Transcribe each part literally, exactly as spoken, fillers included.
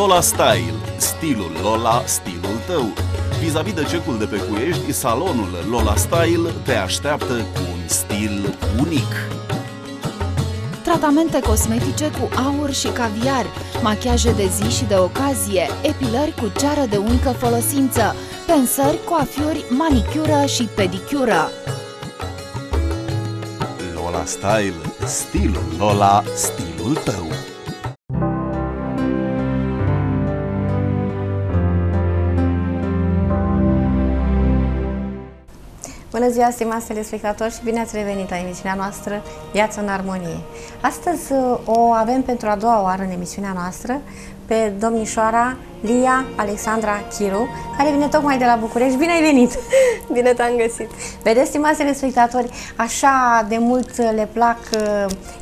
Lola Style. Stilul Lola, stilul tău. Vis-a-vis de cecul de pe Cuiești, salonul Lola Style te așteaptă cu un stil unic. Tratamente cosmetice cu aur și caviar, machiaje de zi și de ocazie, epilări cu ceară de unică folosință, pensări, coafiuri, manicură și pedicură. Lola Style. Stilul Lola, stilul tău. Bună ziua, stimați telespectatori, și bine ați revenit la emisiunea noastră Viață în Armonie. Astăzi o avem pentru a doua oară în emisiunea noastră pe domnișoara Lia Alexandra Chiru, care vine tocmai de la București. Bine ai venit! Bine te-am găsit! Vedeți, stimați telespectatori, așa de mult le plac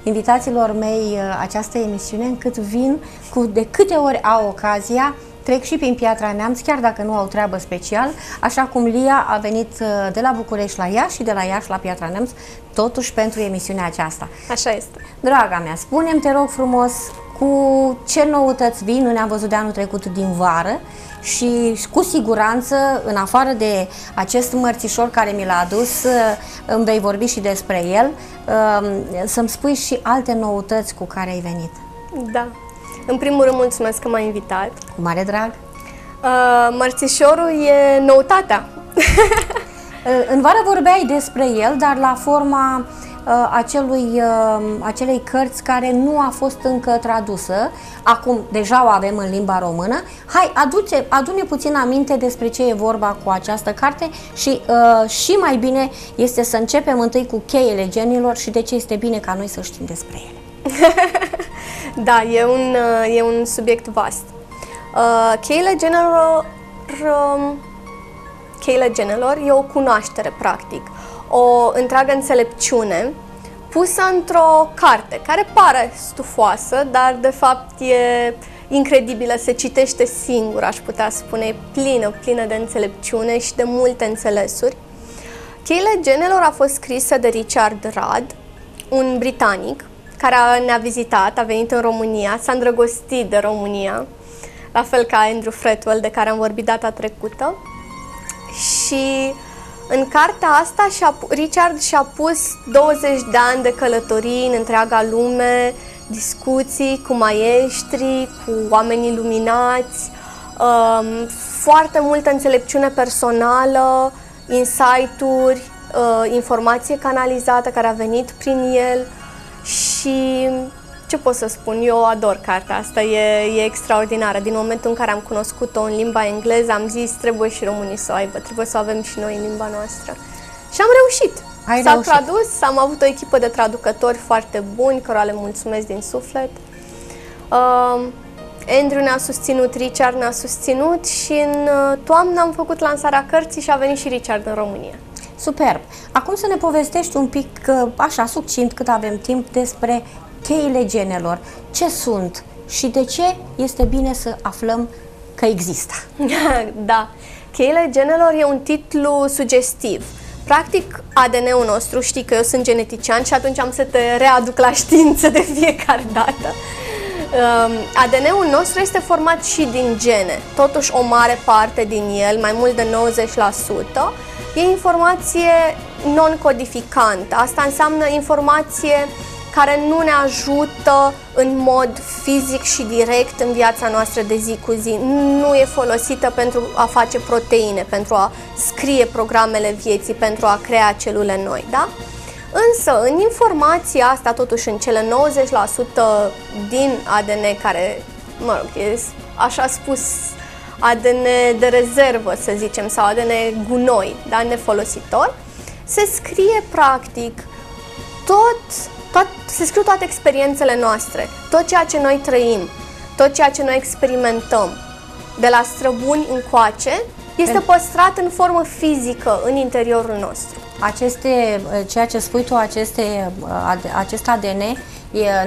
invitațiilor mei această emisiune, încât vin cu de câte ori au ocazia. Trec și prin Piatra Neamț, chiar dacă nu au treabă special, așa cum Lia a venit de la București la Iași și de la Iași la Piatra Neamț, totuși pentru emisiunea aceasta. Așa este. Draga mea, spune-mi, te rog frumos, cu ce noutăți vii? Nu ne-am văzut de anul trecut din vară și cu siguranță, în afară de acest mărțișor care mi l-a adus, îmi vei vorbi și despre el, să-mi spui și alte noutăți cu care ai venit. Da. În primul rând, mulțumesc că m-ai invitat. Cu mare drag. Uh, mărțișorul e noutatea. uh, în vară vorbeai despre el, dar la forma uh, acelui, uh, acelei cărți care nu a fost încă tradusă. Acum deja o avem în limba română. Hai, adu-ne puțin aminte despre ce e vorba cu această carte și, uh, și mai bine este să începem întâi cu Cheile Genelor și de ce este bine ca noi să știm despre ele. Da, e un, e un subiect vast. Uh, Cheile Genelor, uh, Cheile Genelor e o cunoaștere, practic, o întreagă înțelepciune pusă într-o carte, care pare stufoasă, dar de fapt e incredibilă, se citește singură, aș putea spune, e plină, plină de înțelepciune și de multe înțelesuri. Cheile Genelor a fost scrisă de Richard Rudd, un britanic, care ne-a vizitat, a venit în România, s-a îndrăgostit de România, la fel ca Andrew Fretwell, de care am vorbit data trecută. Și în cartea asta și-a, Richard și-a pus douăzeci de ani de călătorii în întreaga lume, discuții cu maestri, cu oamenii luminați, um, foarte multă înțelepciune personală, insight-uri, uh, informație canalizată care a venit prin el. Și ce pot să spun, eu ador cartea asta, e, e extraordinară. Din momentul în care am cunoscut-o în limba engleză, am zis, trebuie și românii să o aibă, trebuie să o avem și noi în limba noastră. Și am reușit. S-a tradus, am avut o echipă de traducători foarte buni, cărora le mulțumesc din suflet. Uh, Andrew ne-a susținut, Richard ne-a susținut și în toamnă am făcut lansarea cărții și a venit și Richard în România. Superb! Acum să ne povestești un pic, așa, succint, cât avem timp, despre Cheile Genelor. Ce sunt și de ce este bine să aflăm că există? Da, Cheile Genelor e un titlu sugestiv. Practic, A D N-ul nostru, știi că eu sunt genetician și atunci am să te readuc la știință de fiecare dată. A D N-ul nostru este format și din gene, totuși o mare parte din el, mai mult de nouăzeci la sută, e informație non-codificantă. Asta înseamnă informație care nu ne ajută în mod fizic și direct în viața noastră de zi cu zi. Nu e folosită pentru a face proteine, pentru a scrie programele vieții, pentru a crea celule noi, da? Însă, în informația asta, totuși, în cele nouăzeci la sută din A D N, care, mă rog, e așa spus, A D N de rezervă, să zicem, sau A D N gunoi, dar nefolositor, se scrie practic tot, tot, se scriu toate experiențele noastre, tot ceea ce noi trăim, tot ceea ce noi experimentăm, de la străbuni încoace, este păstrat în formă fizică în interiorul nostru. Aceste, ceea ce spui tu, aceste, acest A D N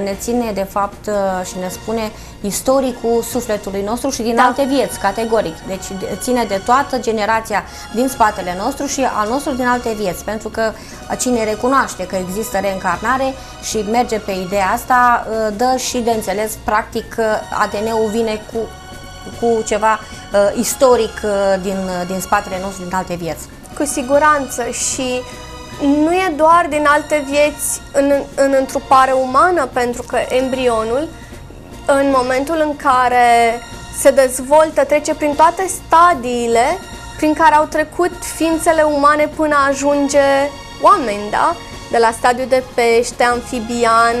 ne ține de fapt și ne spune istoricul sufletului nostru și din da. alte vieți, categoric. Deci ține de toată generația din spatele nostru și al nostru din alte vieți, pentru că cine recunoaște că există reîncarnare și merge pe ideea asta, dă și de înțeles, practic, A D N-ul vine cu cu ceva uh, istoric uh, din, uh, din spatele nostru, din alte vieți. Cu siguranță, și nu e doar din alte vieți în, în întrupare umană, pentru că embrionul, în momentul în care se dezvoltă, trece prin toate stadiile prin care au trecut ființele umane până ajunge oameni, da? De la stadiul de pește, amfibian,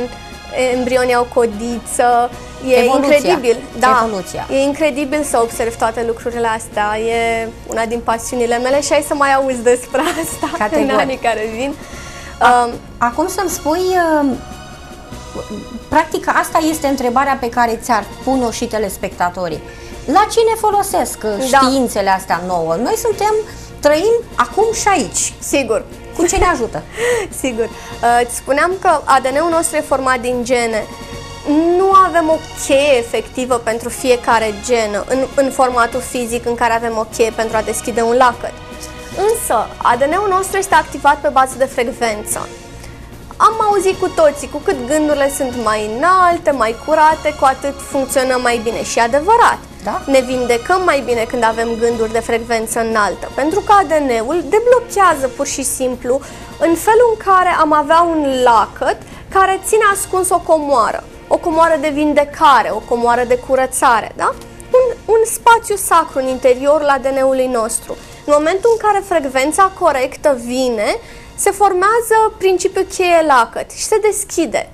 embrionii au codiță. E evoluția, incredibil, da, evoluția. E incredibil să observi toate lucrurile astea. E una din pasiunile mele și ai să mai auzi despre asta categoric în anii care vin. Acum să-mi spui, practic asta este întrebarea pe care ți-ar pune-o și telespectatorii. La cine folosesc științele astea nouă? Noi suntem, trăim acum și aici. Sigur. Cu ce ne ajută? Sigur. Îți spuneam că A D N-ul nostru e format din gene. Nu avem o cheie efectivă pentru fiecare gen în, în formatul fizic în care avem o cheie pentru a deschide un lacăt. Însă, A D N-ul nostru este activat pe bază de frecvență. Am auzit cu toții, cu cât gândurile sunt mai înalte, mai curate, cu atât funcționăm mai bine. Și adevărat, da? Ne vindecăm mai bine când avem gânduri de frecvență înaltă, pentru că A D N-ul deblochează pur și simplu în felul în care am avea un lacăt care ține ascuns o comoară. O comoară de vindecare, o comoară de curățare, da? Un, un spațiu sacru în interiorul A D N-ului nostru. În momentul în care frecvența corectă vine, se formează principiul cheie lacăt și se deschide.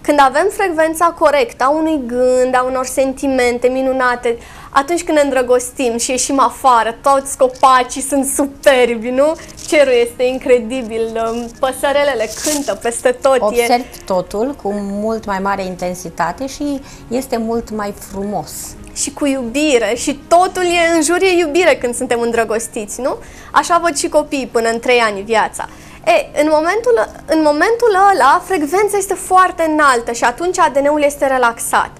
Când avem frecvența corectă a unui gând, a unor sentimente minunate, atunci când ne îndrăgostim și ieșim afară, toți copacii sunt superbi, nu? Cerul este incredibil, păsărelele cântă peste tot. Observ e... totul cu mult mai mare intensitate și este mult mai frumos. Și cu iubire, și totul e în jur, e iubire când suntem îndrăgostiți, nu? Așa văd și copiii până în trei ani viața. E, în momentul, în momentul ăla, frecvența este foarte înaltă și atunci A D N-ul este relaxat.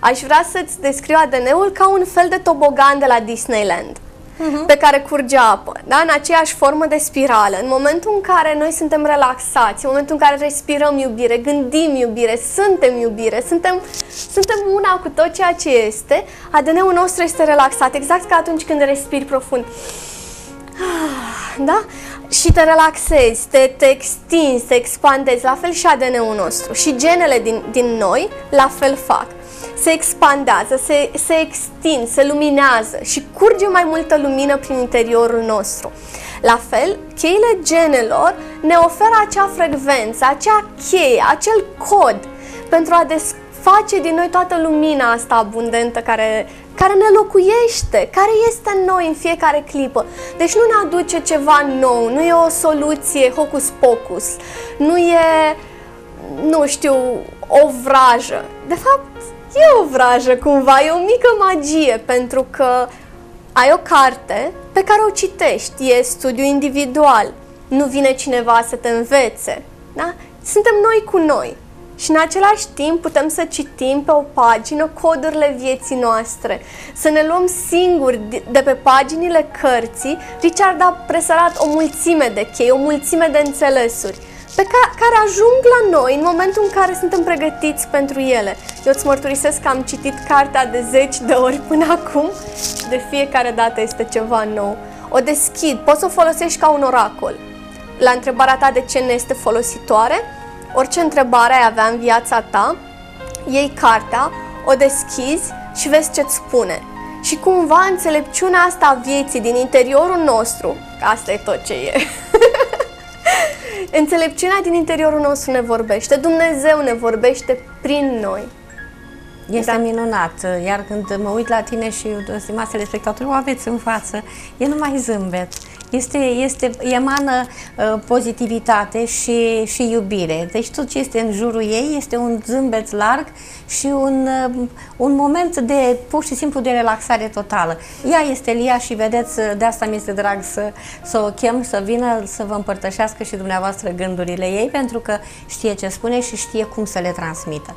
Aș vrea să-ți descriu A D N-ul ca un fel de tobogan de la Disneyland, uh-huh, pe care curge apă, da? În aceeași formă de spirală. În momentul în care noi suntem relaxați, în momentul în care respirăm iubire, gândim iubire, suntem iubire, suntem, suntem una cu tot ceea ce este, A D N-ul nostru este relaxat, exact ca atunci când respiri profund. Da? Și te relaxezi, te, te extinzi, te expandezi, la fel și A D N-ul nostru. Și genele din, din noi la fel fac. Se expandează, se, se extind, se luminează și curge mai multă lumină prin interiorul nostru. La fel, cheile genelor ne oferă acea frecvență, acea cheie, acel cod pentru a desface din noi toată lumina asta abundentă care, care ne locuiește, care este în noi în fiecare clipă. Deci nu ne aduce ceva nou, nu e o soluție hocus-pocus, nu e, nu știu, o vrajă. De fapt, e o vrajă cumva, e o mică magie, pentru că ai o carte pe care o citești, e studiu individual, nu vine cineva să te învețe, da? Suntem noi cu noi și în același timp putem să citim pe o pagină codurile vieții noastre, să ne luăm singuri de pe paginile cărții. Richard a presărat o mulțime de chei, o mulțime de înțelesuri pe ca, care ajung la noi în momentul în care suntem pregătiți pentru ele. Eu îți mărturisesc că am citit cartea de zeci de ori până acum și de fiecare dată este ceva nou. O deschid, poți să o folosești ca un oracol. La întrebarea ta de ce ne este folositoare, orice întrebare ai avea în viața ta, iei cartea, o deschizi și vezi ce-ți spune. Și cumva înțelepciunea asta a vieții din interiorul nostru, asta e tot ce e. Înțelepciunea din interiorul nostru ne vorbește, Dumnezeu ne vorbește prin noi. Este da. minunat, iar când mă uit la tine și, stimați telespectatori, o aveți în față, e numai zâmbet. Este, este, emană uh, pozitivitate și, și iubire. Deci tot ce este în jurul ei este un zâmbet larg și un, uh, un moment de pur și simplu de relaxare totală. Ea este Lia și vedeți, de asta mi-este drag să, să o chem, să vină, să vă împărtășească și dumneavoastră gândurile ei, pentru că știe ce spune și știe cum să le transmită.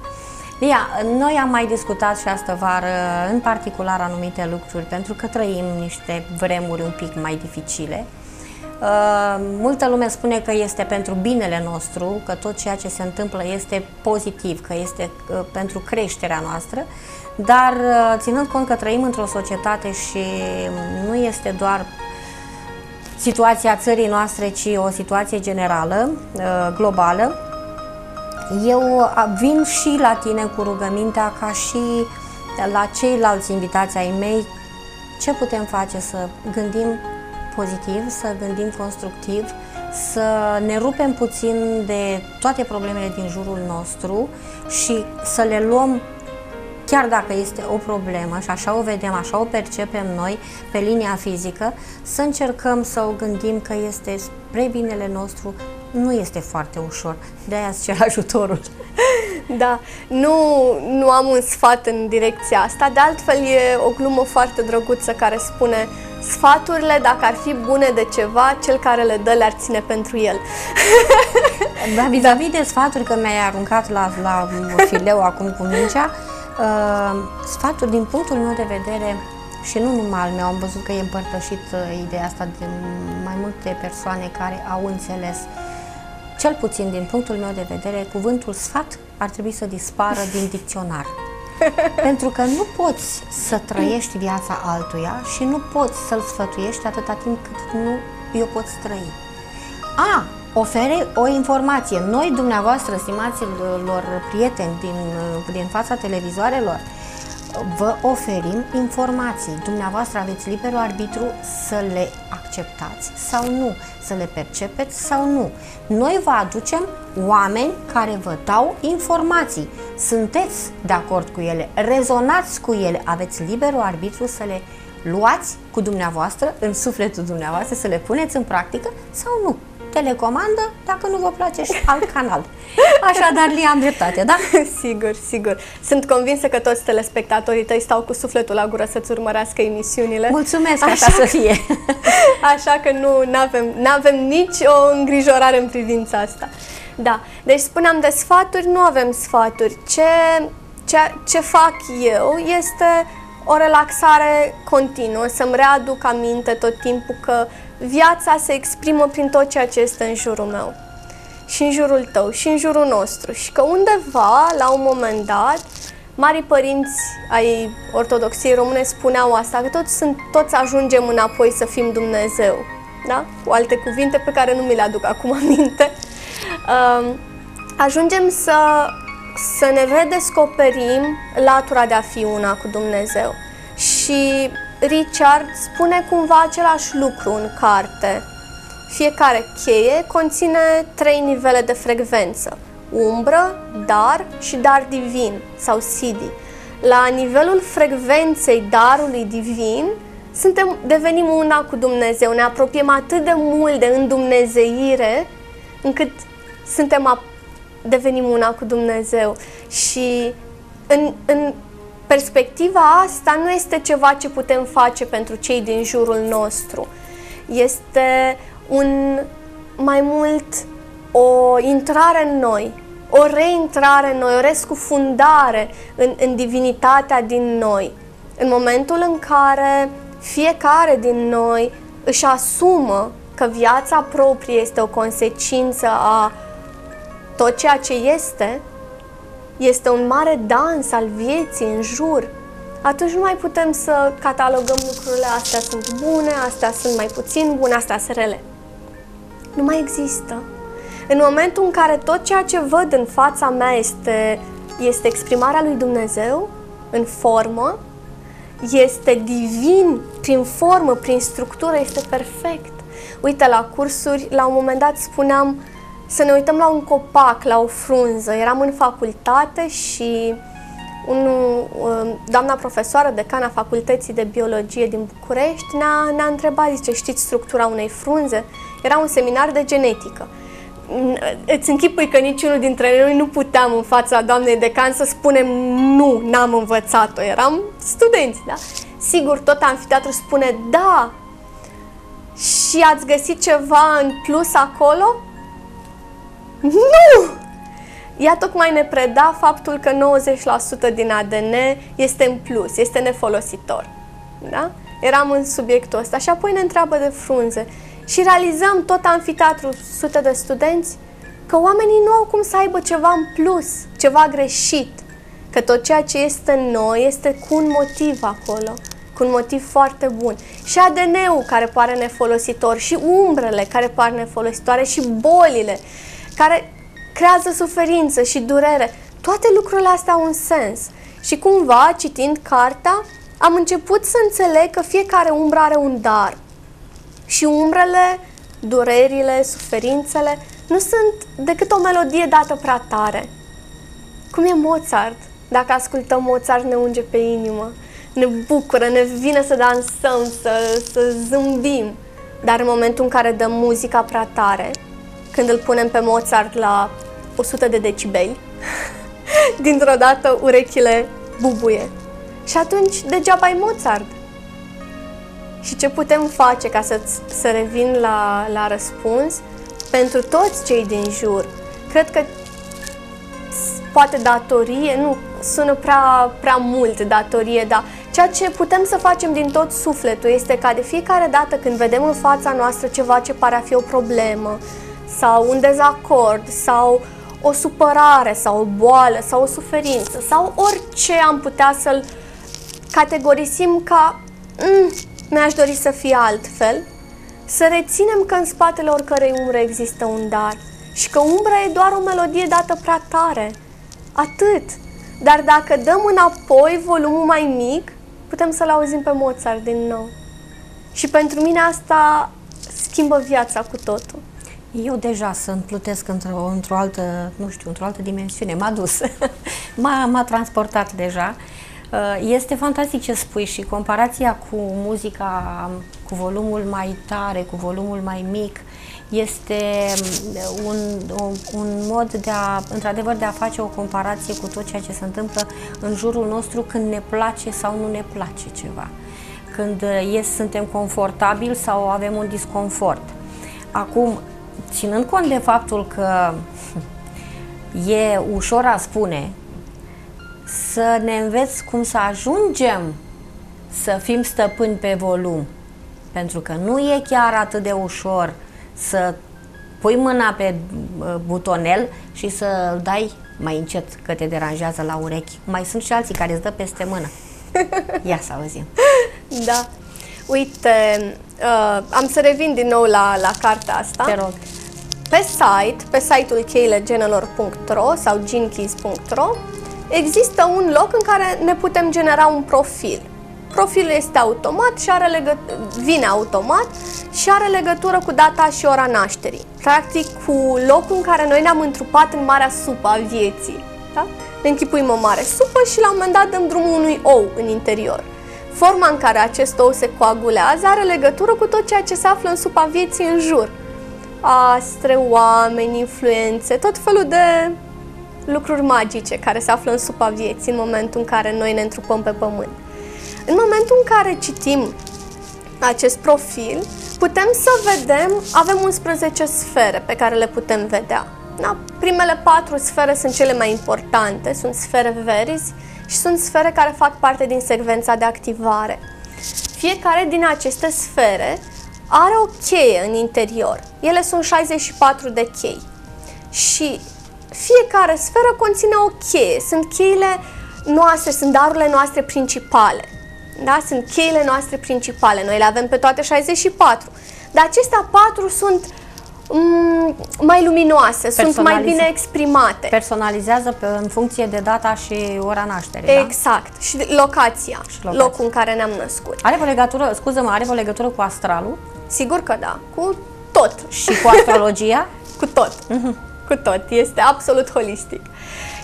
Lia, noi am mai discutat și astă vară, în particular, anumite lucruri, pentru că trăim niște vremuri un pic mai dificile. Multă lume spune că este pentru binele nostru, că tot ceea ce se întâmplă este pozitiv, că este pentru creșterea noastră, dar ținând cont că trăim într-o societate și nu este doar situația țării noastre, ci o situație generală, globală, eu vin și la tine cu rugămintea, ca și la ceilalți invitați ai mei, ce putem face să gândim pozitiv, să gândim constructiv, să ne rupem puțin de toate problemele din jurul nostru și să le luăm, chiar dacă este o problemă și așa o vedem, așa o percepem noi pe linia fizică, să încercăm să o gândim că este spre binele nostru. Nu este foarte ușor, de-aia îți cer ajutorul. Da, nu, nu am un sfat în direcția asta, de altfel e o glumă foarte drăguță care spune: sfaturile, dacă ar fi bune de ceva, cel care le dă le-ar ține pentru el. Da, vis-a-vis de sfaturi, că mi-ai aruncat la, la fileu acum cu mingea, uh, sfaturi din punctul meu de vedere, și nu numai al meu, am văzut că e împărtășit uh, ideea asta de mai multe persoane care au înțeles. Cel puțin din punctul meu de vedere, cuvântul sfat ar trebui să dispară din dicționar. Pentru că nu poți să trăiești viața altuia și nu poți să-l sfătuiești atâta timp cât nu eu pot trăi. A, ofere o informație. Noi, dumneavoastră, stimaților prieteni din, din fața televizoarelor, vă oferim informații. Dumneavoastră aveți liberul arbitru să le acceptați sau nu, să le percepeți sau nu. Noi vă aducem oameni care vă dau informații. Sunteți de acord cu ele, rezonați cu ele, aveți liberul arbitru să le luați cu dumneavoastră, în sufletul dumneavoastră, să le puneți în practică sau nu. Telecomandă dacă nu vă place și alt canal. Așadar, Lia, am dreptate, da? Sigur, sigur. Sunt convinsă că toți telespectatorii tăi stau cu sufletul la gură să-ți urmărească emisiunile. Mulțumesc, așa, așa să fie. Așa că nu n-avem, n-avem nici o îngrijorare în privința asta. Da, deci spuneam de sfaturi, nu avem sfaturi. Ce, ce, ce fac eu este o relaxare continuă, să-mi readuc aminte tot timpul că viața se exprimă prin tot ceea ce este în jurul meu și în jurul tău și în jurul nostru și că undeva, la un moment dat, marii părinți ai Ortodoxiei Române spuneau asta, că toți, sunt, toți ajungem înapoi să fim Dumnezeu, da? Cu alte cuvinte pe care nu mi le aduc acum aminte. Ajungem să, să ne redescoperim latura de a fi una cu Dumnezeu și Richard spune cumva același lucru în carte. Fiecare cheie conține trei nivele de frecvență: umbră, dar și dar divin sau sidi. La nivelul frecvenței darului divin suntem, devenim una cu Dumnezeu, ne apropiem atât de mult de îndumnezeire încât suntem, devenim una cu Dumnezeu. Și în, în perspectiva asta nu este ceva ce putem face pentru cei din jurul nostru. Este un, mai mult o intrare în noi, o reintrare în noi, o rescufundare în, în divinitatea din noi. În momentul în care fiecare din noi își asumă că viața proprie este o consecință a tot ceea ce este, este un mare dans al vieții în jur, atunci nu mai putem să catalogăm lucrurile, astea sunt bune, astea sunt mai puțin bune, astea sunt rele. Nu mai există. În momentul în care tot ceea ce văd în fața mea este, este exprimarea lui Dumnezeu în formă, este divin prin formă, prin structură, este perfect. Uite, la cursuri, la un moment dat spuneam să ne uităm la un copac, la o frunză. Eram în facultate și unul, doamna profesoară, decana Facultății de Biologie din București, ne-a ne-a întrebat, zice, știți structura unei frunze? Era un seminar de genetică. Îți închipui că niciunul dintre noi nu puteam în fața doamnei decan să spunem nu, n-am învățat-o, eram studenți, da? Sigur, tot amfiteatrul spune da. Și ați găsit ceva în plus acolo? Nu! Ea tocmai ne preda faptul că nouăzeci la sută din A D N este în plus, este nefolositor. Da? Eram în subiectul ăsta și apoi ne întreabă de frunze. și realizăm tot amfiteatrul, sute de studenți, că oamenii nu au cum să aibă ceva în plus, ceva greșit, că tot ceea ce este în noi este cu un motiv acolo, cu un motiv foarte bun. Și A D N-ul care pare nefolositor, și umbrele care par nefolositoare, și bolile care creează suferință și durere, toate lucrurile astea au un sens. Și cumva, citind cartea, am început să înțeleg că fiecare umbră are un dar. Și umbrele, durerile, suferințele nu sunt decât o melodie dată prea tare. Cum e Mozart? Dacă ascultăm Mozart, ne unge pe inimă, ne bucură, ne vine să dansăm, să, să zâmbim. Dar în momentul în care dăm muzica prea tare, când îl punem pe Mozart la o sută de decibeli, dintr-o dată urechile bubuie. Și atunci degeaba e Mozart. Și ce putem face, ca să, să revin la, la răspuns, pentru toți cei din jur? Cred că poate datorie, nu sună prea, prea mult datorie, dar ceea ce putem să facem din tot sufletul este ca de fiecare dată când vedem în fața noastră ceva ce pare a fi o problemă sau un dezacord sau o supărare sau o boală sau o suferință sau orice, am putea să-l categorisim ca mm, mi-aș dori să fie altfel, să reținem că în spatele oricărei umbre există un dar și că umbra e doar o melodie dată prea tare, atât. Dar dacă dăm înapoi volumul mai mic, putem să-l auzim pe Mozart din nou. Și pentru mine asta schimbă viața cu totul. Eu deja să-mi plutesc într-o într-o altă, nu știu, într-o altă dimensiune, m-a dus, m-a transportat deja. Este fantastic ce spui și comparația cu muzica, cu volumul mai tare, cu volumul mai mic, este un, un mod de a, într-adevăr, de a face o comparație cu tot ceea ce se întâmplă în jurul nostru când ne place sau nu ne place ceva, când yes, suntem confortabili sau avem un disconfort. Acum, ținând cont de faptul că e ușor a spune, să ne înveți cum să ajungem să fim stăpâni pe volum, pentru că nu e chiar atât de ușor să pui mâna pe butonel și să dai mai încet, că te deranjează la urechi. Mai sunt și alții care îți dă peste mână. Ia să auzim. Da. Uite, uh, am să revin din nou la, la cartea asta. Te rog. Pe site, pe site-ul cheile genelor punct ro sau ginkeys punct ro, există un loc în care ne putem genera un profil. Profilul este automat și are legătură, vine automat și are legătură cu data și ora nașterii. Practic, cu locul în care noi ne-am întrupat în marea supă a vieții. Da? Ne închipuim o mare supă și la un moment dat dăm drumul unui ou în interior. Forma în care acest ou se coagulează are legătură cu tot ceea ce se află în supa vieții în jur. Astre, oameni, influențe, tot felul de lucruri magice care se află în supa vieții în momentul în care noi ne întrupăm pe pământ. În momentul în care citim acest profil, putem să vedem, avem unsprezece sfere pe care le putem vedea. Da? Primele patru sfere sunt cele mai importante, sunt sfere verzi și sunt sfere care fac parte din secvența de activare. Fiecare din aceste sfere are o cheie în interior. Ele sunt șaizeci și patru de chei și fiecare sferă conține o cheie. Sunt cheile noastre, sunt darurile noastre principale. Da? Sunt cheile noastre principale. Noi le avem pe toate șaizeci și patru. Dar acestea patru sunt mai luminoase, sunt mai bine exprimate. Personalizează pe, în funcție de data și ora nașterii. Exact. Da? Și locația, și locația, locul în care ne-am născut. Are o legătură, scuză-mă, are o legătură cu astralul? Sigur că da. Cu tot. Și cu astrologia? Cu tot. Cu tot. Este absolut holistic.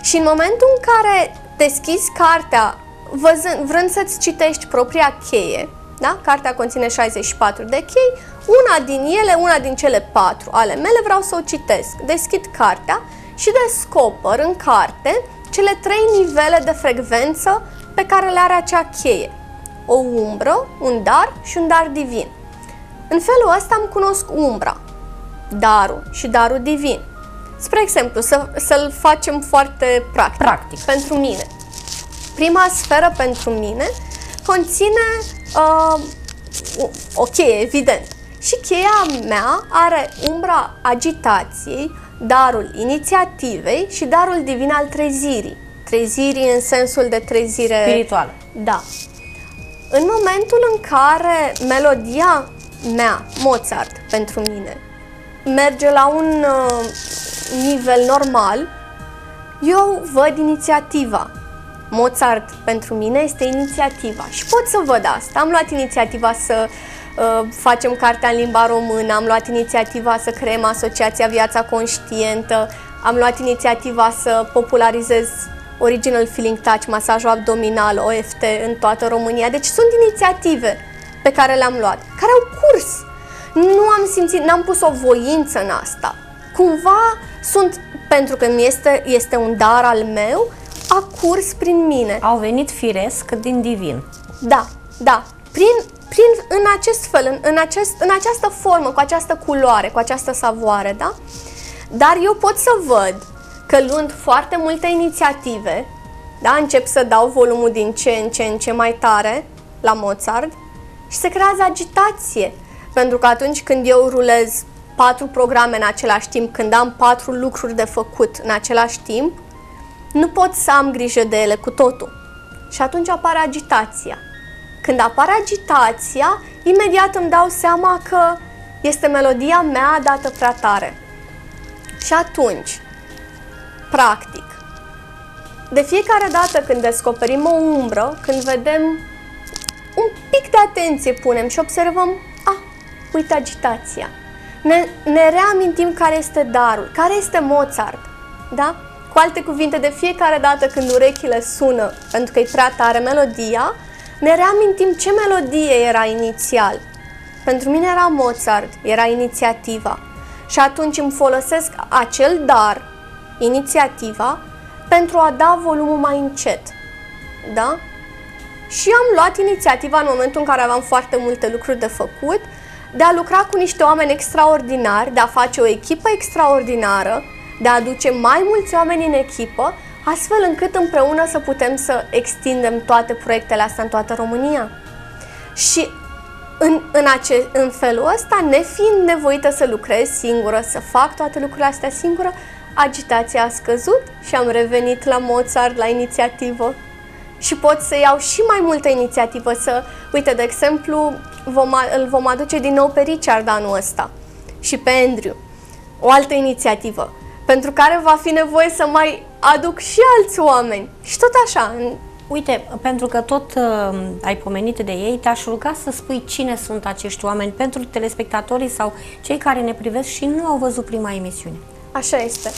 Și în momentul în care deschizi cartea, văzând, vrând să-ți citești propria cheie, da? Cartea conține șaizeci și patru de chei, una din ele, una din cele patru ale mele, vreau să o citesc. Deschid cartea și descoper în carte cele trei nivele de frecvență pe care le are acea cheie. O umbră, un dar și un dar divin. În felul ăsta îmi cunosc umbra, darul și darul divin. Spre exemplu, să, să-l facem foarte practic. practic. Pentru mine, prima sferă pentru mine conține uh, o cheie, evident, Și cheia mea are umbra agitației, darul inițiativei și darul divin al trezirii. Trezirii în sensul de trezire spirituală. Da. În momentul în care melodia mea, Mozart, pentru mine, merge la un uh, nivel normal, eu văd inițiativa. Mozart pentru mine este inițiativa și pot să văd asta. Am luat inițiativa să uh, facem cartea în limba română, am luat inițiativa să creăm asociația Viața Conștientă, am luat inițiativa să popularizez Original Feeling Touch, masajul abdominal, O F T în toată România. Deci sunt inițiative pe care le-am luat, care au curs. Nu am simțit, n-am pus o voință în asta. Cumva sunt, pentru că mi este, este un dar al meu, a curs prin mine. Au venit firesc din divin. Da, da. Prin, prin, în acest fel, în, în, acest, în această formă, cu această culoare, cu această savoare, da? Dar eu pot să văd că luând foarte multe inițiative, da, încep să dau volumul din ce în ce în ce mai tare la Mozart și se creează agitație. Pentru că atunci când eu rulez patru programe în același timp, când am patru lucruri de făcut în același timp, nu pot să am grijă de ele cu totul. Și atunci apare agitația. Când apare agitația, imediat îmi dau seama că este melodia mea dată prea tare. Și atunci, practic, de fiecare dată când descoperim o umbră, când vedem, un pic de atenție punem și observăm, ah, uite agitația. Ne, ne reamintim care este darul, care este Mozart, da? Cu alte cuvinte, de fiecare dată când urechile sună, pentru că e prea tare melodia, ne reamintim ce melodie era inițial. Pentru mine era Mozart, era inițiativa. Și atunci îmi folosesc acel dar, inițiativa, pentru a da volumul mai încet. Da? Și am luat inițiativa în momentul în care aveam foarte multe lucruri de făcut, de a lucra cu niște oameni extraordinari, de a face o echipă extraordinară, de a aduce mai mulți oameni în echipă, astfel încât împreună să putem să extindem toate proiectele astea în toată România. Și în, în, ace, în felul ăsta, nefiind nevoită să lucrez singură, să fac toate lucrurile astea singură, agitația a scăzut și am revenit la Mozart, la inițiativă. Și pot să iau și mai multă inițiativă, să, uite, de exemplu, vom, îl vom aduce din nou pe Richard anul ăsta și pe Andrew. O altă inițiativă, pentru care va fi nevoie să mai aduc și alți oameni. Și tot așa. Uite, pentru că tot uh, ai pomenit de ei, te-aș ruga să spui cine sunt acești oameni pentru telespectatorii sau cei care ne privesc și nu au văzut prima emisiune. Așa este.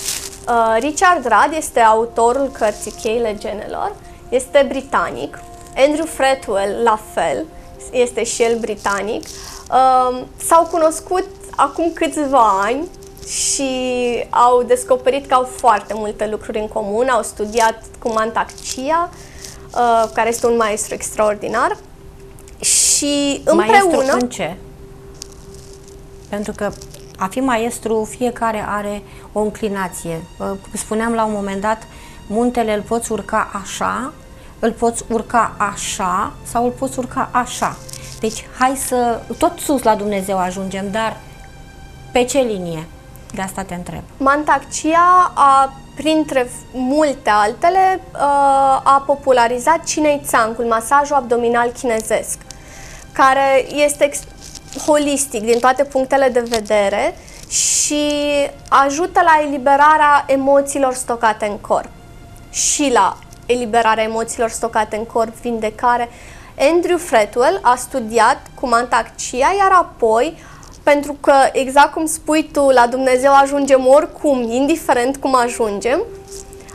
Uh, Richard Rudd este autorul cărții Cheile Genelor. Este britanic. Andrew Fretwell, la fel, este și el britanic. Uh, S-au cunoscut acum câțiva ani și au descoperit că au foarte multe lucruri în comun. Au studiat cu Mantak Chia, uh, care este un maestru extraordinar. Și împreună... Maestru în ce? Pentru că a fi maestru, fiecare are o înclinație. Uh, spuneam la un moment dat, muntele îl poți urca așa, îl poți urca așa sau îl poți urca așa. Deci hai să, tot sus la Dumnezeu ajungem, dar pe ce linie? De asta te întreb. Mantak Chia a, printre multe altele, a popularizat Chi Nei Tsang, masajul abdominal chinezesc, care este holistic din toate punctele de vedere și ajută la eliberarea emoțiilor stocate în corp. Și la eliberarea emoțiilor stocate în corp, vindecare. Andrew Fretwell a studiat cu Mantak Chia, iar apoi, pentru că, exact cum spui tu, la Dumnezeu ajungem oricum, indiferent cum ajungem,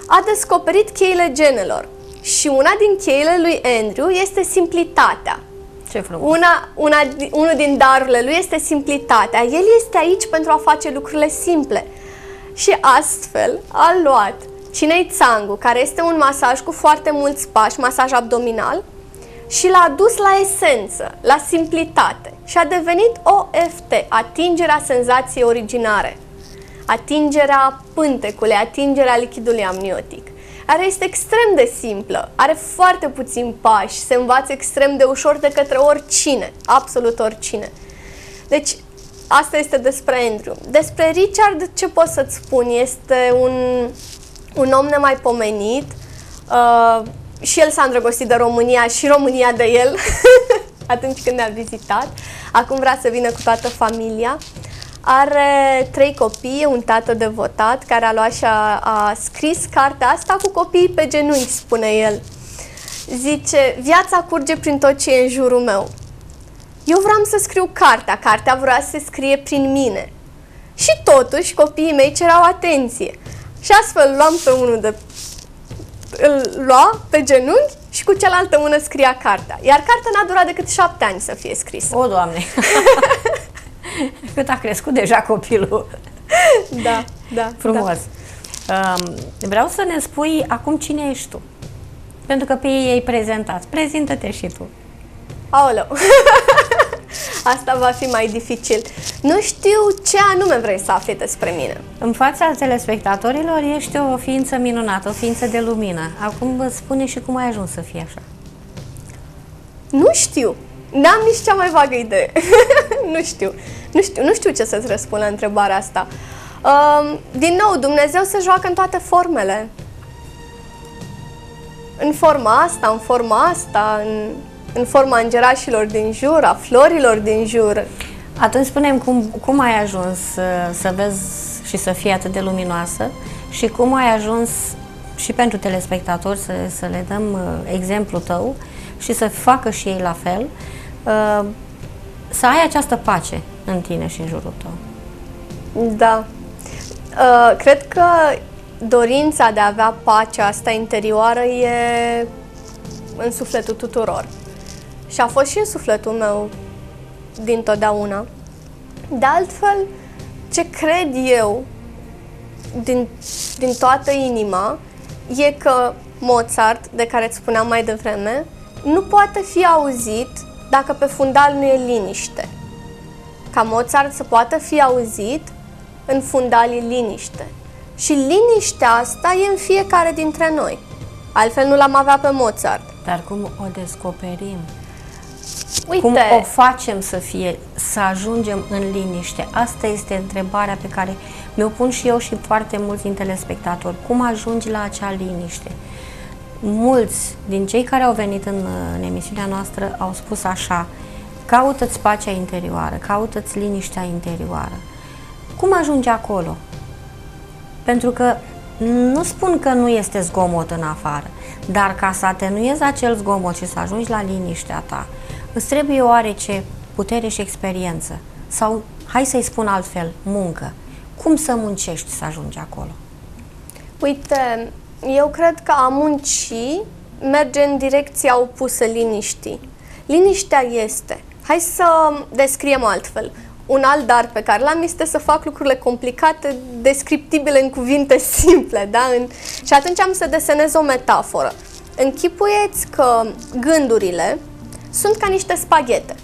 a descoperit cheile genelor. Și una din cheile lui Andrew este simplitatea. Ce frumos! Una, una, unul din darurile lui este simplitatea. El este aici pentru a face lucrurile simple. Și astfel a luat Chi Nei Tsang, care este un masaj cu foarte mulți pași, masaj abdominal, și l-a dus la esență, la simplitate și a devenit O F T, atingerea senzației originare, atingerea pântecului, atingerea lichidului amniotic. Care este extrem de simplă, are foarte puțin pași, se învață extrem de ușor de către oricine, absolut oricine. Deci Asta este despre Andrew. Despre Richard, ce pot să-ți spun? Este un, un om nemaipomenit. Uh, și el s-a îndrăgostit de România și România de el atunci când ne-a vizitat. Acum vrea să vină cu toată familia. Are trei copii, un tată devotat care a luat și a, a scris cartea asta cu copiii pe genunchi, spune el. Zice, viața curge prin tot ce e în jurul meu. Eu vreau să scriu cartea, cartea vrea să se scrie prin mine. Și totuși copiii mei cerau atenție. Și astfel luam pe unul de... îl lua pe genunchi și cu cealaltă mână scria cartea. Iar cartea n-a durat decât șapte ani să fie scrisă. O, Doamne! Cât a crescut deja copilul. Da, da. Frumos. Da. Um, vreau să ne spui acum cine ești tu. Pentru că pe ei i-ai prezentat. Prezintă-te și tu. Aoleu! Asta va fi mai dificil. Nu știu ce anume vrei să afli despre mine. În fața telespectatorilor ești o ființă minunată, o ființă de lumină. Acum îți spune și cum ai ajuns să fii așa. Nu știu. N-am nici cea mai vagă idee. Nu știu. Nu știu, nu știu ce să-ți răspund la întrebarea asta. Uh, din nou, Dumnezeu se joacă în toate formele. În forma asta, în forma asta, în... în forma îngerașilor din jur, a florilor din jur. Atunci spune-mi cum, cum ai ajuns să vezi și să fii atât de luminoasă și cum ai ajuns și pentru telespectatori să, să le dăm exemplu tău și să facă și ei la fel, să ai această pace în tine și în jurul tău. Da. Cred că dorința de a avea pacea asta interioară e în sufletul tuturor. Și a fost și în sufletul meu dintotdeauna. De altfel, ce cred eu din, din toată inima e că Mozart, de care îți spuneam mai devreme, nu poate fi auzit dacă pe fundal nu e liniște. Ca Mozart să poată fi auzit, în fundal e liniște. Și liniștea asta e în fiecare dintre noi. Altfel nu l-am avea pe Mozart. Dar cum o descoperim? Uite. Cum o facem să fie, să ajungem în liniște? Asta este întrebarea pe care mi-o pun și eu și foarte mulți din telespectatori. Cum ajungi la acea liniște? Mulți din cei care au venit în, în emisiunea noastră au spus așa: caută-ți pacea interioară, caută-ți liniștea interioară. Cum ajungi acolo? Pentru că nu spun că nu este zgomot în afară, dar ca să atenuezi acel zgomot și să ajungi la liniștea ta, îți trebuie oarece putere și experiență. Sau, hai să-i spun altfel, muncă. Cum să muncești să ajungi acolo? Uite, eu cred că a munci merge în direcția opusă liniștii. Liniștea este. Hai să descriem altfel. Un alt dar pe care l-am este să fac lucrurile complicate, descriptibile în cuvinte simple. Da? În... Și atunci am să desenez o metaforă. Închipuieți că gândurile sunt ca niște spaghete.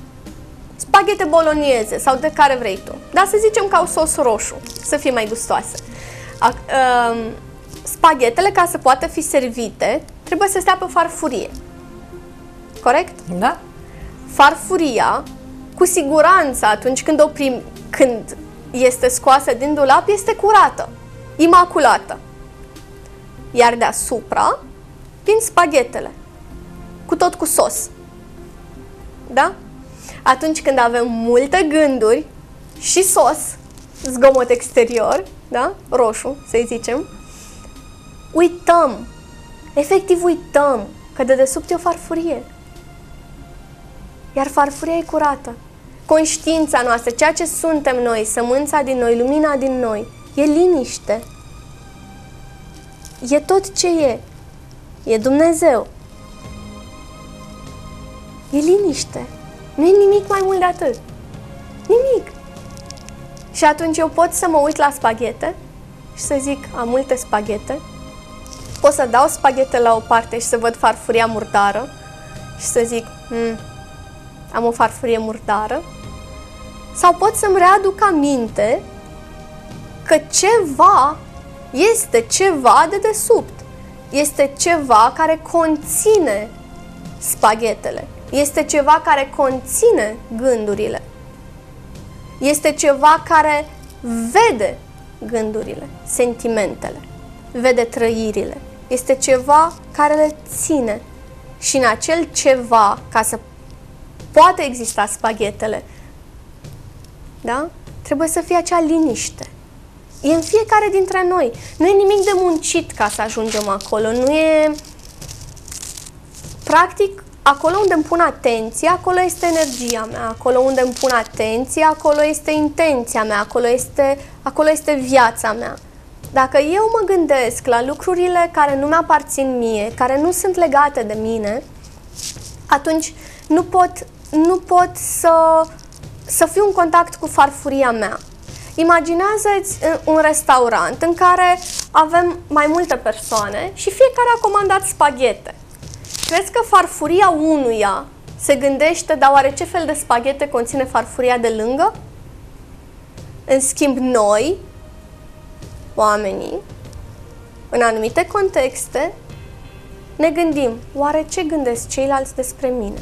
Spaghete bolonieze sau de care vrei tu. Dar să zicem că au sos roșu, să fie mai gustoase. A, uh, spaghetele, ca să poată fi servite, trebuie să stea pe farfurie. Corect? Da. Farfuria, cu siguranță, atunci când, o prim, când este scoasă din dulap, este curată, imaculată. Iar deasupra vin spaghetele, cu tot cu sos. Da? Atunci când avem multe gânduri și sos, zgomot exterior, da? Roșu, să-i zicem, uităm, efectiv uităm că dedesubt e o farfurie. Iar farfuria e curată. Conștiința noastră, ceea ce suntem noi, sămânța din noi, lumina din noi, e liniște. E tot ce e. E Dumnezeu. E liniște. Nu e nimic mai mult de atât. Nimic. Și atunci eu pot să mă uit la spaghete și să zic, am multe spaghete. Pot să dau spaghete la o parte și să văd farfuria murdară și să zic, hmm, am o farfurie murdară. Sau pot să-mi readuc aminte că ceva este ceva de desubt. Este ceva care conține spaghetele. Este ceva care conține gândurile. este ceva care vede gândurile, sentimentele, vede trăirile. Este ceva care le ține. Și în acel ceva, ca să poată exista spaghetele, da? Trebuie să fie acea liniște. E în fiecare dintre noi. Nu e nimic de muncit ca să ajungem acolo. Nu e... Practic, acolo unde îmi pun atenția, acolo este energia mea. Acolo unde îmi pun atenția, acolo este intenția mea. Acolo este, acolo este viața mea. Dacă eu mă gândesc la lucrurile care nu mi-aparțin mie, care nu sunt legate de mine, atunci nu pot, nu pot să, să fiu în contact cu farfuria mea. Imaginează-ți un restaurant în care avem mai multe persoane și fiecare a comandat spaghete. Crezi că farfuria unuia se gândește, dar oare ce fel de spaghete conține farfuria de lângă? În schimb, noi, oamenii, în anumite contexte, ne gândim, oare ce gândesc ceilalți despre mine?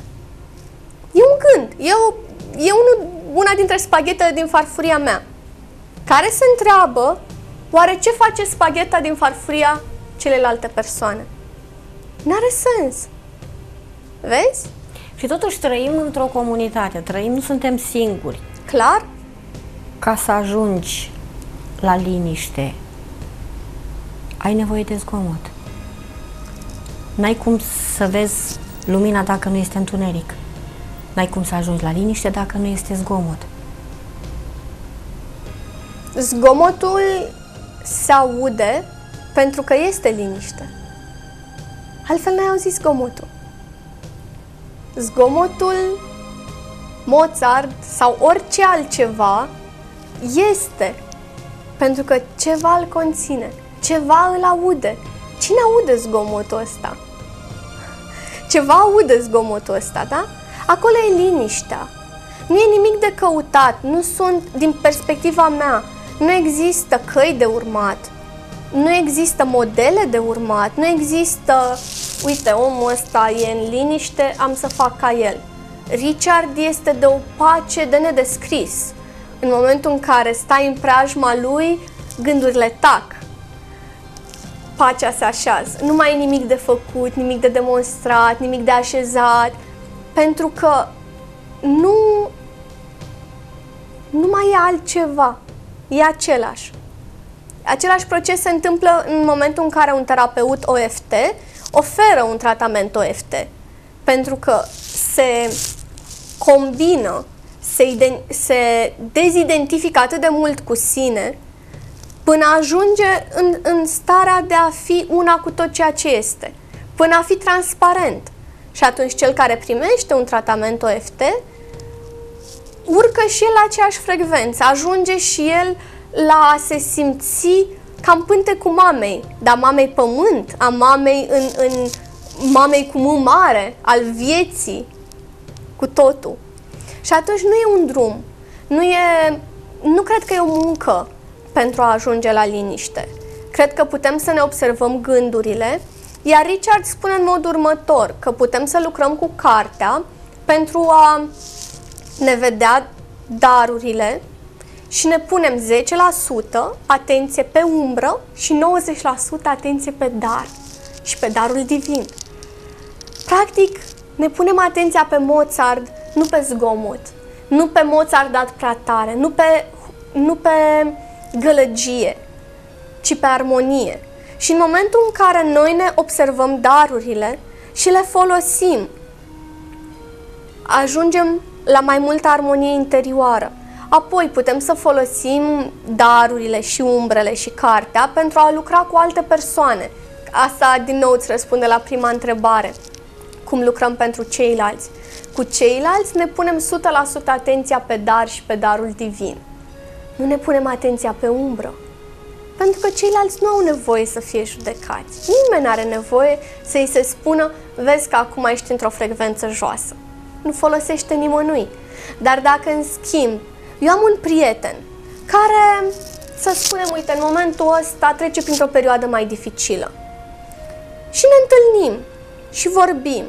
E un gând, e, o, e unul, una dintre spaghetele din farfuria mea, care se întreabă, oare ce face spagheta din farfuria celelalte persoane? N-are sens. Vezi? Și totuși trăim într-o comunitate, trăim, nu suntem singuri. Clar? Ca să ajungi la liniște, ai nevoie de zgomot. N-ai cum să vezi lumina dacă nu este întuneric. N-ai cum să ajungi la liniște dacă nu este zgomot. Zgomotul se aude pentru că este liniște. Altfel n-ai auzit zgomotul. Zgomotul, Mozart sau orice altceva este pentru că ceva îl conține, ceva îl aude. Cine aude zgomotul ăsta? Ceva aude zgomotul ăsta, da? Acolo e liniștea. Nu e nimic de căutat, nu sunt, din perspectiva mea, nu există căi de urmat. Nu există modele de urmat, nu există, uite, omul ăsta e în liniște, am să fac ca el. Richard este de o pace de nedescris. În momentul în care stai în preajma lui, gândurile tac. Pacea se așează. Nu mai e nimic de făcut, nimic de demonstrat, nimic de așezat, pentru că nu, nu mai e altceva, e același. Același proces se întâmplă în momentul în care un terapeut O F T oferă un tratament O F T, pentru că se combină, se, se dezidentifică atât de mult cu sine, până ajunge în, în starea de a fi una cu tot ceea ce este, până a fi transparent. Și atunci cel care primește un tratament O F T urcă și el la aceeași frecvență, ajunge și el la a se simți ca în pântecul mamei, dar mamei pământ, a mamei, în, în, mamei cu mâna mare, al vieții, cu totul. Și atunci nu e un drum, nu, e, nu cred că e o muncă pentru a ajunge la liniște. Cred că putem să ne observăm gândurile, iar Richard spune în mod următor că putem să lucrăm cu cartea pentru a ne vedea darurile, și ne punem zece la sută atenție pe umbră și nouăzeci la sută atenție pe dar și pe darul divin. Practic, ne punem atenția pe Mozart, nu pe zgomot, nu pe Mozart dat prea tare, nu pe, nu pe gălăgie, ci pe armonie. Și în momentul în care noi ne observăm darurile și le folosim, ajungem la mai multă armonie interioară. Apoi putem să folosim darurile și umbrele și cartea pentru a lucra cu alte persoane. Asta din nou îți răspunde la prima întrebare. Cum lucrăm pentru ceilalți? Cu ceilalți ne punem o sută la sută atenția pe dar și pe darul divin. Nu ne punem atenția pe umbră. Pentru că ceilalți nu au nevoie să fie judecați. Nimeni nu are nevoie să îi se spună, vezi că acum ești într-o frecvență joasă. Nu folosește nimănui. Dar dacă în schimb eu am un prieten care, să spunem, uite, în momentul ăsta trece printr-o perioadă mai dificilă și ne întâlnim și vorbim.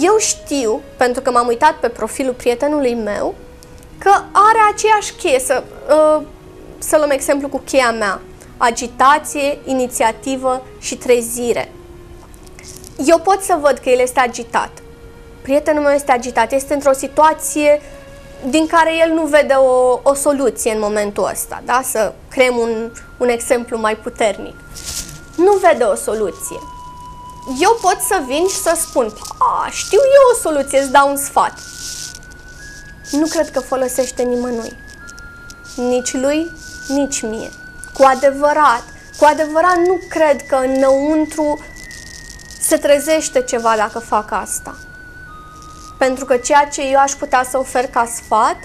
Eu știu, pentru că m-am uitat pe profilul prietenului meu, că are aceeași cheie, să, să luăm exemplu cu cheia mea, agitație, inițiativă și trezire. Eu pot să văd că el este agitat. Prietenul meu este agitat, este într-o situație din care el nu vede o, o soluție în momentul ăsta, da? Să creăm un, un exemplu mai puternic. Nu vede o soluție. Eu pot să vin și să spun, a, știu eu o soluție, îți dau un sfat. Nu cred că folosește nimănui. Nici lui, nici mie. Cu adevărat, cu adevărat nu cred că înăuntru se trezește ceva dacă fac asta. Pentru că ceea ce eu aș putea să ofer ca sfat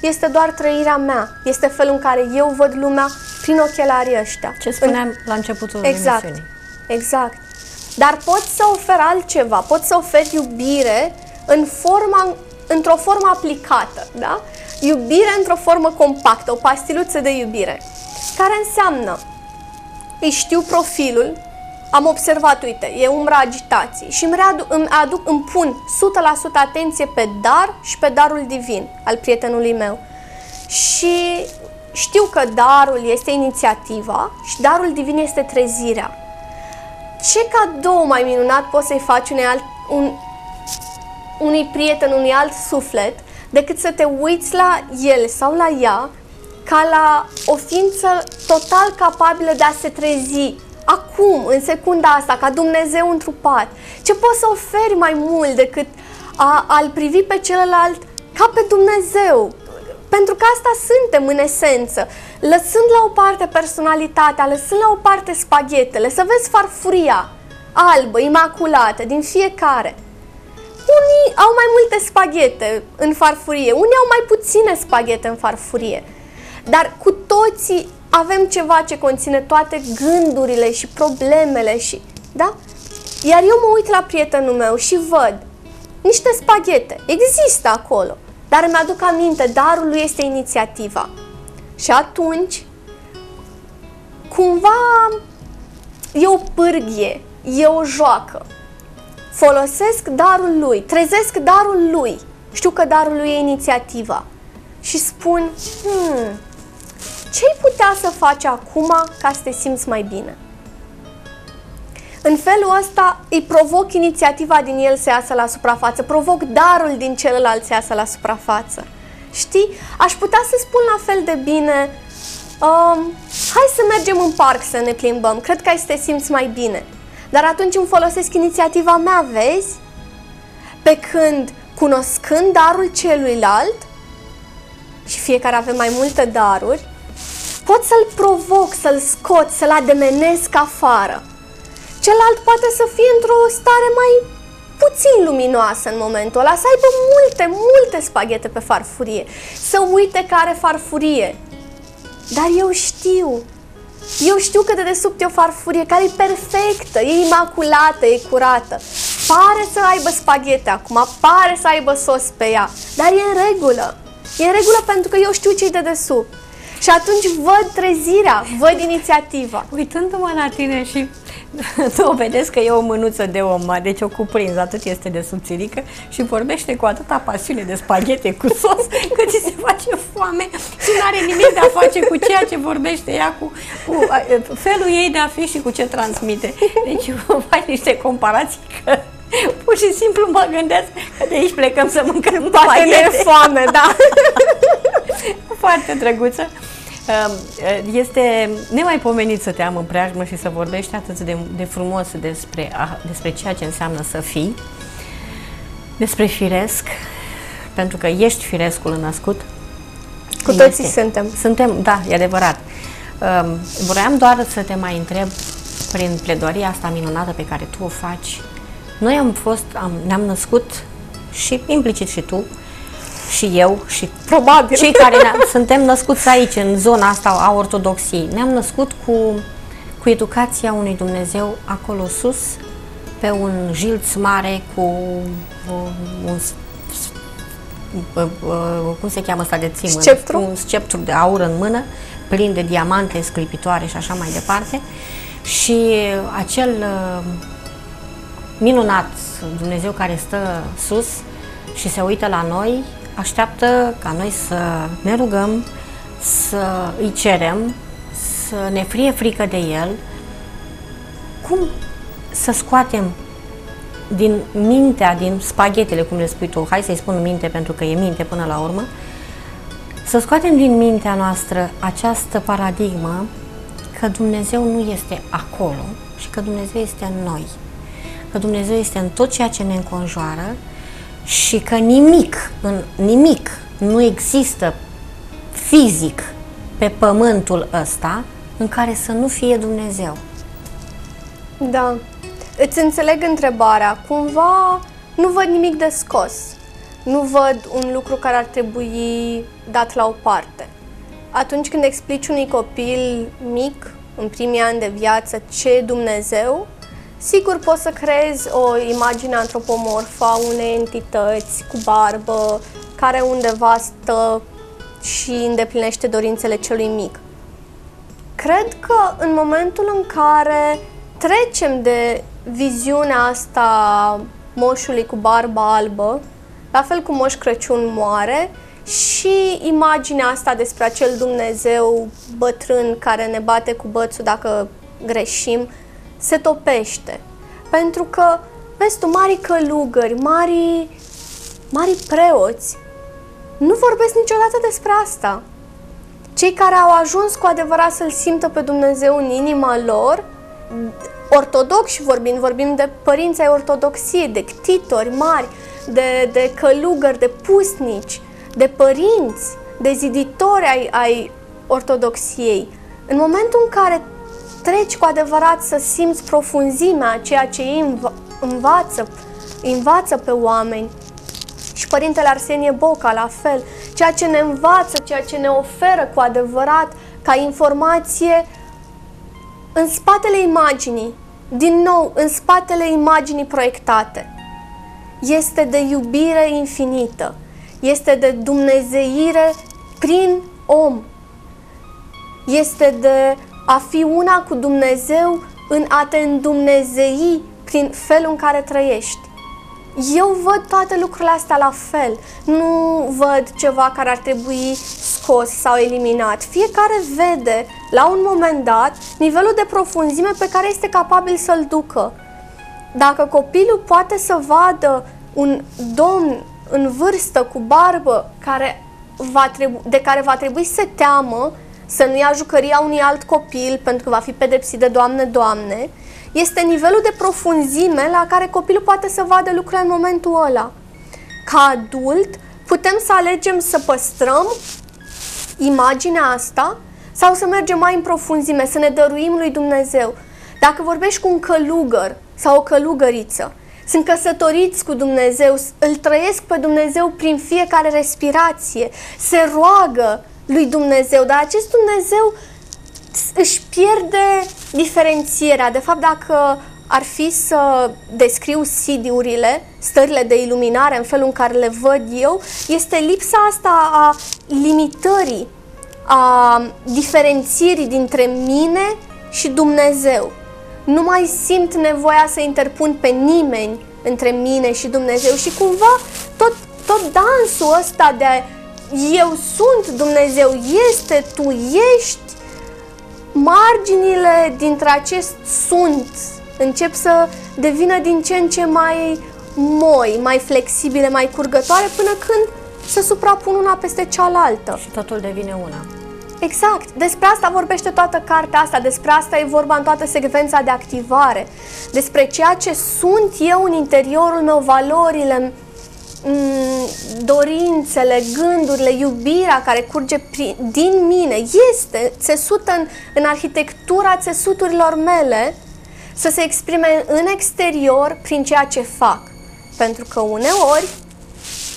este doar trăirea mea. Este felul în care eu văd lumea prin ochelarii ăștia. Ce spuneam în... la începutul exact, emisiunii. Exact. Dar pot să ofer altceva, pot să ofer iubire în forma, într-o formă aplicată, da? Iubire într-o formă compactă, o pastiluță de iubire, care înseamnă, îi știu profilul, am observat, uite, e umbra agitației și îmi, readu, îmi, aduc, îmi pun o sută la sută atenție pe dar și pe darul divin al prietenului meu. Și știu că darul este inițiativa și darul divin este trezirea. Ce cadou mai minunat poți să-i faci unei alt, un, unui prieten, unui alt suflet, decât să te uiți la el sau la ea ca la o ființă total capabilă de a se trezi acum, în secunda asta, ca Dumnezeu întrupat. Ce poți să oferi mai mult decât a, a-l privi pe celălalt ca pe Dumnezeu? Pentru că asta suntem în esență, lăsând la o parte personalitatea, lăsând la o parte spaghetele, să vezi farfuria albă, imaculată, din fiecare. Unii au mai multe spaghete în farfurie, unii au mai puține spaghete în farfurie, dar cu toții avem ceva ce conține toate gândurile și problemele și, da? Iar eu mă uit la prietenul meu și văd niște spaghete, există acolo, dar îmi aduc aminte, darul lui este inițiativa. Și atunci, cumva, e o pârghie, e o joacă. Folosesc darul lui, trezesc darul lui, știu că darul lui e inițiativa și spun, hmm, ce-ai putea să faci acum ca să te simți mai bine? În felul ăsta îi provoc inițiativa din el să iasă la suprafață, provoc darul din celălalt să iasă la suprafață. Știi? Aș putea să spun la fel de bine, um, hai să mergem în parc să ne plimbăm, cred că ai să te simți mai bine. Dar atunci îmi folosesc inițiativa mea, vezi? Pe când, cunoscând darul celuilalt, și fiecare avem mai multe daruri, pot să-l provoc, să-l scot, să-l ademenesc afară. Celălalt poate să fie într-o stare mai puțin luminoasă în momentul ăla, să aibă multe, multe spaghete pe farfurie, să uite că are farfurie. Dar eu știu, eu știu că de desubt e o farfurie care e perfectă, e imaculată, e curată. Pare să aibă spaghete acum, pare să aibă sos pe ea, dar e în regulă. E în regulă pentru că eu știu ce-i de desubt. Și atunci văd trezirea, văd inițiativa. Uitându-mă la tine și o vedeți că e o mânuță de om, deci o cuprinzi, atât este de subțirică și vorbește cu atâta pasiune de spaghete cu sos, că ți se face foame și nu are nimic de a face cu ceea ce vorbește ea, cu, cu felul ei de a fi și cu ce transmite. Deci faci niște comparații că pur și simplu mă gândesc că de aici plecăm să mâncăm spaghete. Poate ne foame, da. Foarte drăguță. Este nemaipomenit să te am în preajmă și să vorbești atât de, de frumos despre, despre ceea ce înseamnă să fii, despre firesc, pentru că ești firescul născut. Cu toții este. suntem. Suntem, da, e adevărat. Vroiam doar să te mai întreb, prin pledoaria asta minunată pe care tu o faci, noi am fost, am, ne-am născut și implicit și tu, și eu și probabil cei care suntem născuți aici, în zona asta a ortodoxiei, ne-am născut cu, cu educația unui Dumnezeu acolo sus, pe un jilț mare cu un, un cum se cheamă ăsta de țimă? Sceptru? Un sceptru de aur în mână, plin de diamante sclipitoare și așa mai departe, și acel minunat Dumnezeu care stă sus și se uită la noi așteaptă ca noi să ne rugăm, să îi cerem, să ne fie frică de el. Cum să scoatem din mintea, din spaghetele, cum le spui tu, hai să-i spun minte pentru că e minte până la urmă, să scoatem din mintea noastră această paradigmă că Dumnezeu nu este acolo și că Dumnezeu este în noi, că Dumnezeu este în tot ceea ce ne înconjoară și că nimic, în, nimic nu există fizic pe pământul ăsta în care să nu fie Dumnezeu. Da, îți înțeleg întrebarea. Cumva nu văd nimic de scos. Nu văd un lucru care ar trebui dat la o parte. Atunci când explici unui copil mic, în primii ani de viață, ce e Dumnezeu, sigur poți să creezi o imagine antropomorfă a unei entități cu barbă, care undeva stă și îndeplinește dorințele celui mic. Cred că în momentul în care trecem de viziunea asta moșului cu barba albă, la fel cum Moș Crăciun moare, și imaginea asta despre acel Dumnezeu bătrân care ne bate cu bățul dacă greșim, se topește. Pentru că, vezi tu, mari călugări, mari, mari preoți, nu vorbesc niciodată despre asta. Cei care au ajuns cu adevărat să-L simtă pe Dumnezeu în inima lor, ortodoxi vorbind, vorbim de părinții ai ortodoxiei, de ctitori mari, de, de călugări, de pusnici, de părinți, de ziditori ai, ai ortodoxiei. În momentul în care treci cu adevărat să simți profunzimea a ceea ce ei înv învață, învață pe oameni, și Părintele Arsenie Boca la fel, ceea ce ne învață, ceea ce ne oferă cu adevărat ca informație în spatele imaginii, din nou, în spatele imaginii proiectate. Este de iubire infinită, este de dumnezeire prin om, este de a fi una cu Dumnezeu în a te îndumnezei prin felul în care trăiești. Eu văd toate lucrurile astea la fel, nu văd ceva care ar trebui scos sau eliminat. Fiecare vede, la un moment dat, nivelul de profunzime pe care este capabil să-l ducă. Dacă copilul poate să vadă un domn în vârstă cu barbă care va trebui, de care va trebui să se teamă, să nu ia jucăria unui alt copil pentru că va fi pedepsit de Doamne, Doamne, este nivelul de profunzime la care copilul poate să vadă lucrurile în momentul ăla. Ca adult, putem să alegem să păstrăm imaginea asta sau să mergem mai în profunzime, să ne dăruim lui Dumnezeu. Dacă vorbești cu un călugăr sau o călugăriță, sunt căsătoriți cu Dumnezeu, îl trăiesc pe Dumnezeu prin fiecare respirație, se roagă lui Dumnezeu, dar acest Dumnezeu își pierde diferențierea. De fapt, dacă ar fi să descriu sidiurile, stările de iluminare în felul în care le văd eu, este lipsa asta a limitării, a diferențierii dintre mine și Dumnezeu. Nu mai simt nevoia să interpun pe nimeni între mine și Dumnezeu și cumva tot, tot dansul ăsta de eu sunt, Dumnezeu este, tu ești, marginile dintre acest sunt încep să devină din ce în ce mai moi, mai flexibile, mai curgătoare, până când se suprapun una peste cealaltă. Și totul devine una. Exact. Despre asta vorbește toată cartea asta, despre asta e vorba în toată secvența de activare, despre ceea ce sunt eu în interiorul meu, valorile, dorințele, gândurile, iubirea care curge prin, din mine, este țesută în, în arhitectura țesuturilor mele să se exprime în exterior prin ceea ce fac. Pentru că uneori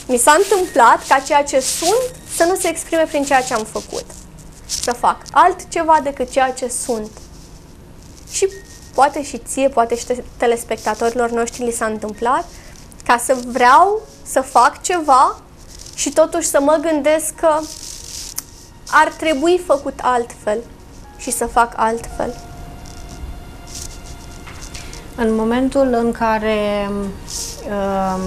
mi s-a întâmplat ca ceea ce sunt să nu se exprime prin ceea ce am făcut. Să fac altceva decât ceea ce sunt. Și poate și ție, poate și telespectatorilor noștri li s-a întâmplat ca să vreau să fac ceva și totuși să mă gândesc că ar trebui făcut altfel și să fac altfel. În momentul în care, uh,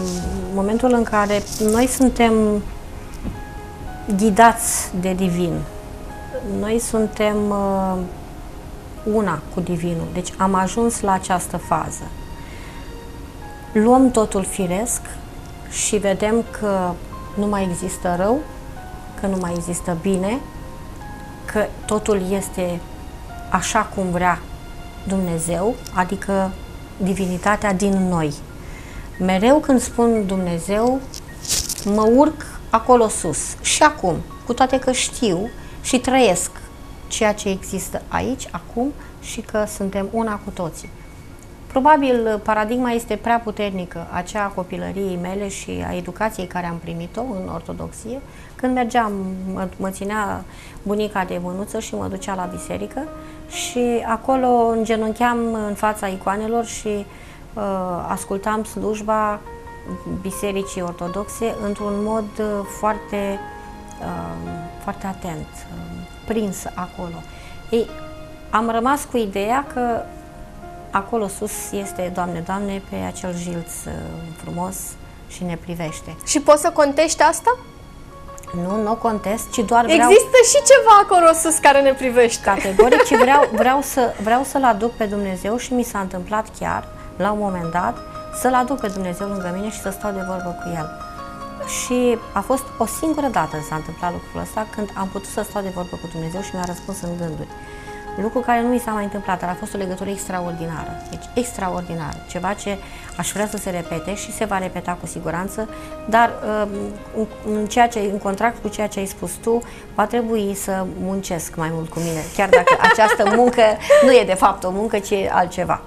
momentul în care noi suntem ghidați de Divin. Noi suntem una cu Divinul, deci am ajuns la această fază. Luăm totul firesc și vedem că nu mai există rău, că nu mai există bine, că totul este așa cum vrea Dumnezeu, adică divinitatea din noi. Mereu când spun Dumnezeu, mă urc acolo sus și acum, cu toate că știu și trăiesc ceea ce există aici, acum, și că suntem una cu toții. Probabil paradigma este prea puternică, aceea a copilăriei mele și a educației care am primit-o în ortodoxie. Când mergeam, mă, mă ținea bunica de mânuță și mă ducea la biserică și acolo îngenuncheam în fața icoanelor și uh, ascultam slujba bisericii ortodoxe într-un mod foarte, uh, foarte atent, uh, prins acolo. Ei, am rămas cu ideea că acolo sus este, Doamne, Doamne, pe acel jilț frumos și ne privește. Și poți să contești asta? Nu, nu contest, ci doar vreau... Există și ceva acolo sus care ne privește. Categoric, ci vreau, vreau să, vreau să-L aduc pe Dumnezeu și mi s-a întâmplat chiar, la un moment dat, să-L aduc pe Dumnezeu lângă mine și să stau de vorbă cu El. Și a fost o singură dată s-a întâmplat lucrul ăsta, când am putut să stau de vorbă cu Dumnezeu și mi-a răspuns în gânduri. Lucru care nu mi s-a mai întâmplat, dar a fost o legătură extraordinară, deci extraordinară, ceva ce aș vrea să se repete și se va repeta cu siguranță, dar în, ceea ce, în contract cu ceea ce ai spus tu, va trebui să muncesc mai mult cu mine, chiar dacă această muncă nu e de fapt o muncă, ci altceva.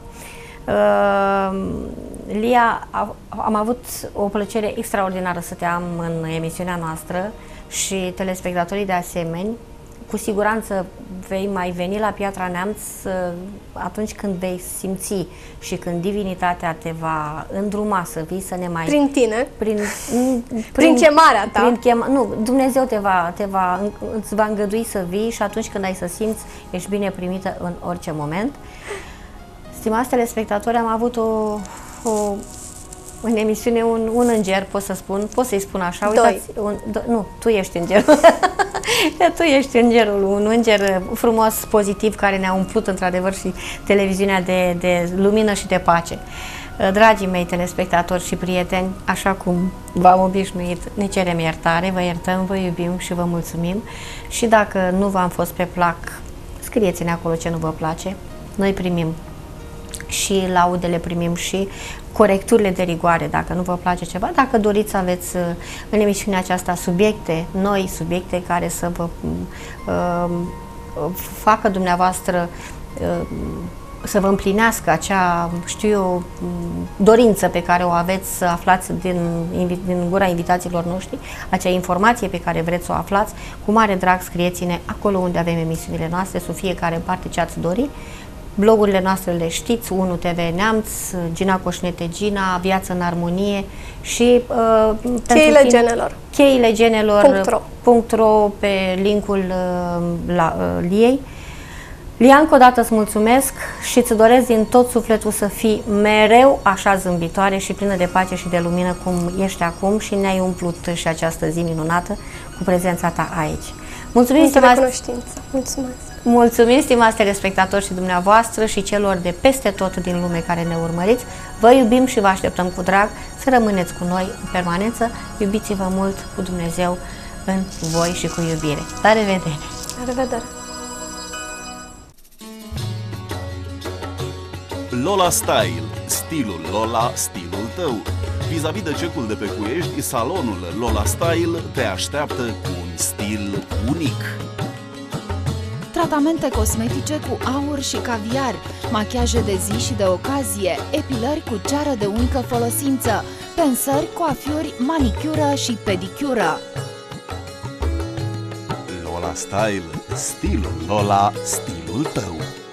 Lia, am avut o plăcere extraordinară să te am în emisiunea noastră și telespectatorii de asemenea. Cu siguranță vei mai veni la Piatra Neamț atunci când vei simți și când divinitatea te va îndruma să vii să ne mai... Prin tine? Prin, prin, prin chemarea ta? Prin chema, nu, Dumnezeu te va, te va, îți va îngădui să vii și atunci când ai să simți, ești bine primită în orice moment. Stimați telespectatori, am avut o... o în emisiune un, un înger, pot să spun, pot să-i spun așa, uitați, un, do, nu, tu ești îngerul, tu ești îngerul, un înger frumos, pozitiv, care ne-a umplut într-adevăr și televiziunea de, de lumină și de pace. Dragii mei telespectatori și prieteni, așa cum v-am obișnuit, ne cerem iertare, vă iertăm, vă iubim și vă mulțumim și dacă nu v-am fost pe plac, scrieți-ne acolo ce nu vă place, noi primim și laudele, primim și corecturile de rigoare, dacă nu vă place ceva, dacă doriți să aveți în emisiunea aceasta subiecte, noi subiecte care să vă uh, facă dumneavoastră uh, să vă împlinească acea, știu eu, dorință pe care o aveți să aflați din, din gura invitațiilor noștri, acea informație pe care vreți să o aflați, cu mare drag scrieți-ne acolo unde avem emisiunile noastre, sub fiecare parte ce ați dori. Blogurile noastre le știți, unu T V Neamț, Gina Coșnete Gina, Viață în Armonie și uh, Cheile Genelor. Cheile Genelor. .ro pe linkul uh, la uh, Liei. Lia, încă o dată îți mulțumesc și îți doresc din tot sufletul să fii mereu așa zâmbitoare și plină de pace și de lumină cum ești acum și ne-ai umplut și această zi minunată cu prezența ta aici. Mulțumim, stimați... Mulțumesc. Mulțumim, stimați telespectatori și dumneavoastră și celor de peste tot din lume care ne urmăriți. Vă iubim și vă așteptăm cu drag să rămâneți cu noi în permanență. Iubiți-vă mult cu Dumnezeu în voi și cu iubire. La revedere! La revedere! Lola Style. Stilul Lola, stilul tău. Vis-a-vis de cecul de pe Cuiești, salonul Lola Style te așteaptă cu un stil unic. Tratamente cosmetice cu aur și caviar, machiaje de zi și de ocazie, epilări cu ceară de unică folosință, pensări, coafiuri, manicură și pedicură. Lola Style. Stilul Lola, stilul tău.